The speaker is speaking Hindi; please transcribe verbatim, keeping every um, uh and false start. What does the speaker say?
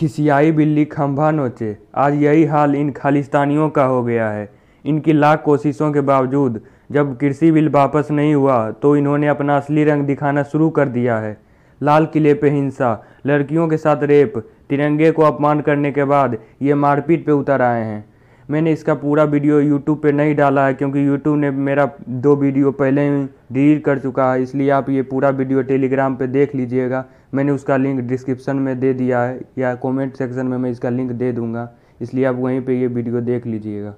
खिसियाई बिल्ली खंभा नोचे। आज यही हाल इन खालिस्तानियों का हो गया है। इनकी लाख कोशिशों के बावजूद जब कृषि बिल वापस नहीं हुआ तो इन्होंने अपना असली रंग दिखाना शुरू कर दिया है। लाल किले पे हिंसा, लड़कियों के साथ रेप, तिरंगे को अपमान करने के बाद ये मारपीट पे उतर आए हैं। मैंने इसका पूरा वीडियो यूट्यूब पे नहीं डाला है क्योंकि यूट्यूब ने मेरा दो वीडियो पहले ही डिलीट कर चुका है, इसलिए आप ये पूरा वीडियो टेलीग्राम पे देख लीजिएगा। मैंने उसका लिंक डिस्क्रिप्शन में दे दिया है या कमेंट सेक्शन में मैं इसका लिंक दे दूँगा, इसलिए आप वहीं पर ये वीडियो देख लीजिएगा।